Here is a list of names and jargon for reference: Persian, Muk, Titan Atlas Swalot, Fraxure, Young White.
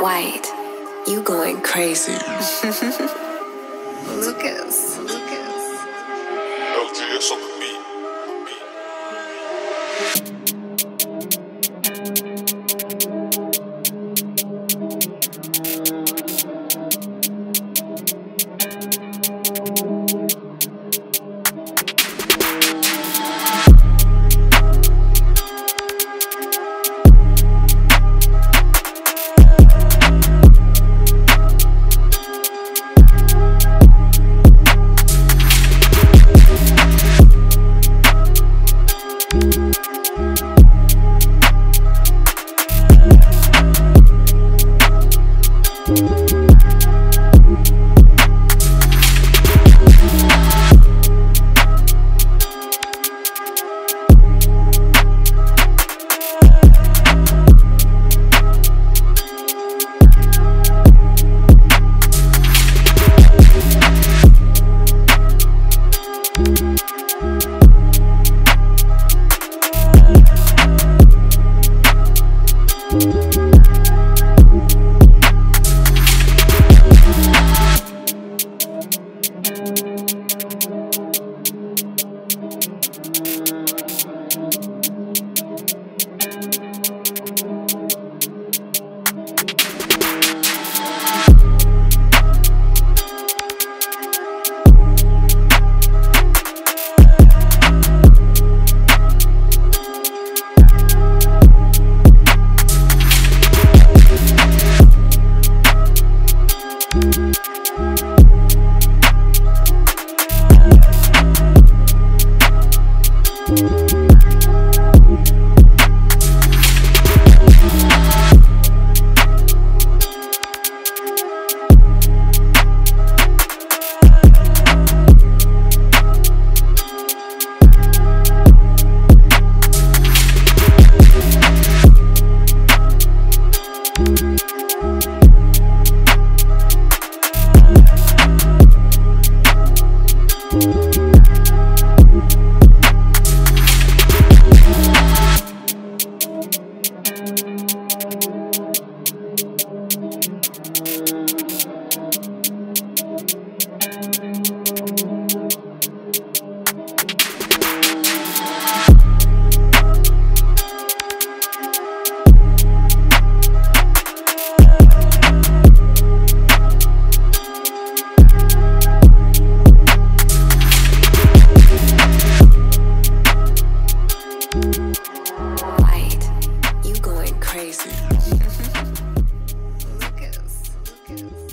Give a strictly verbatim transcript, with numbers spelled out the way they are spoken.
White, you going crazy. Lucas, Lucas. L T S on the beat. White, you going crazy. Lucas, Lucas.